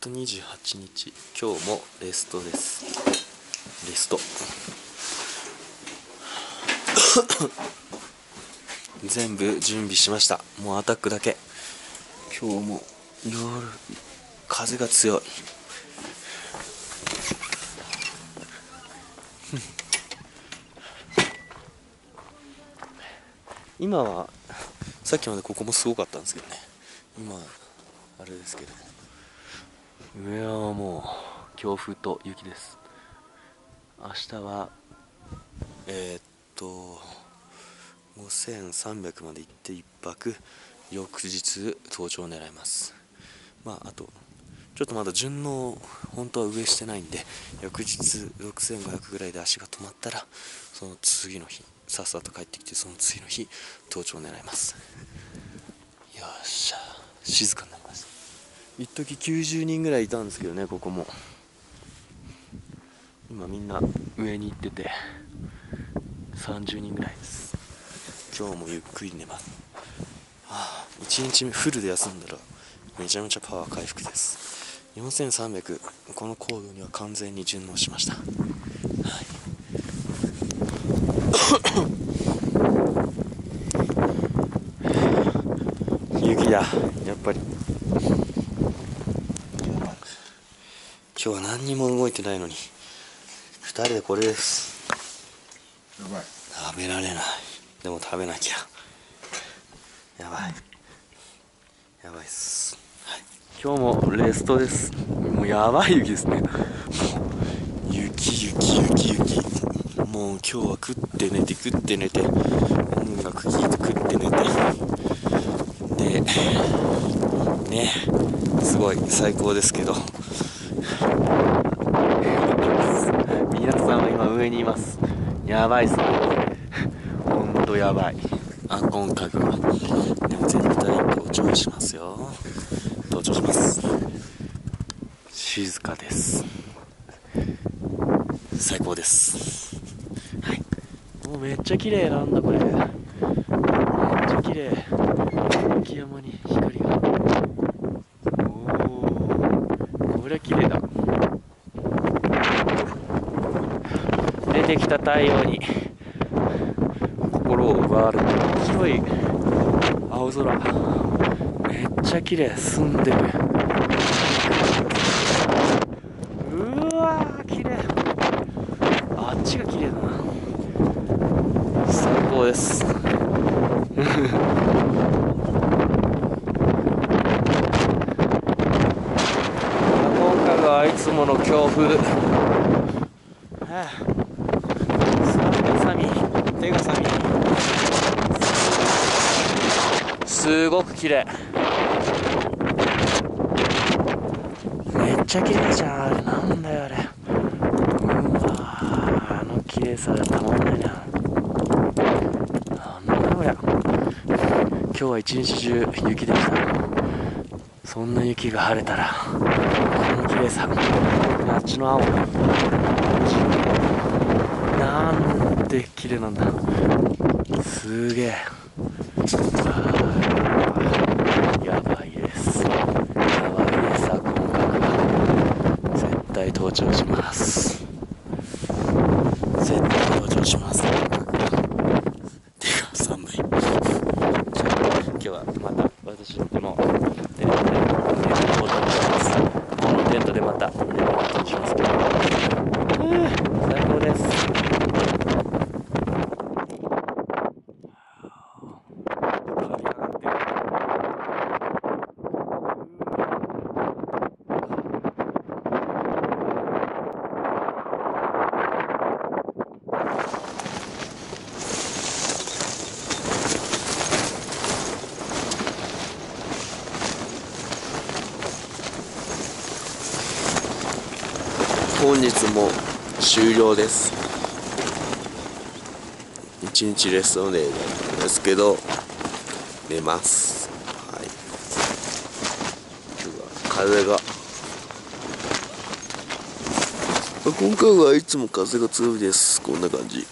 28日、今日もレストです。レスト。全部準備しました。もうアタックだけ。今日も夜、風が強い。今は、さっきまでここもすごかったんですけどね。今、あれですけど。上はもう強風と雪です。明日は5300まで行って1泊、翌日登頂を狙います。あとちょっとまだ順応本当は上してないんで、翌日6500ぐらいで足が止まったら、その次の日さっさと帰ってきて、その次の日登頂を狙います。よっしゃ、静かになりました。一時90人ぐらいいたんですけどね、ここも。今みんな上に行ってて30人ぐらいです。今日もゆっくり寝ます。1日目フルで休んだらめちゃめちゃパワー回復です。4300、この高度には完全に順応しました。雪だ、やっぱり。今日は何にも動いてないのに、2人でこれです。やばい。食べられない。でも食べなきゃ。やばい。やばいっす。はい、今日もレストです。もうやばい雪ですね。もう雪。もう今日は食って寝て音楽聴いて食って寝て。で、ね、すごい最高ですけど。皆さんは今上にいます。やばいっすね。ほんとやばい。今回はでも絶対登頂しますよ。登頂します。静かです。最高です。はい、もうめっちゃ綺麗なんだこれ。めっちゃ綺麗。雪山に光が。これは綺麗だ。出てきた太陽に心を奪われて、白い青空、めっちゃ綺麗。澄んでる。うわー綺麗。あっちが綺麗だな。最高です。いつもの強風。手が寒い。すごく綺麗。めっちゃ綺麗じゃん。あれなんだよあれ。あの綺麗さがたまんないな。なんだこりゃ。今日は一日中雪でした。そんな雪が晴れたら。あっちの青、なんて綺麗なんだ。すげえ。やばいです。今回は絶対登頂します。手が寒い。今日はまた私このテレビで登頂します。テントでまた寝ることにしますけど、最高です。本日も終了です。一日レストデーなんですけど、寝ます。はい、今日は風が、今回はいつも風が強いです。こんな感じ。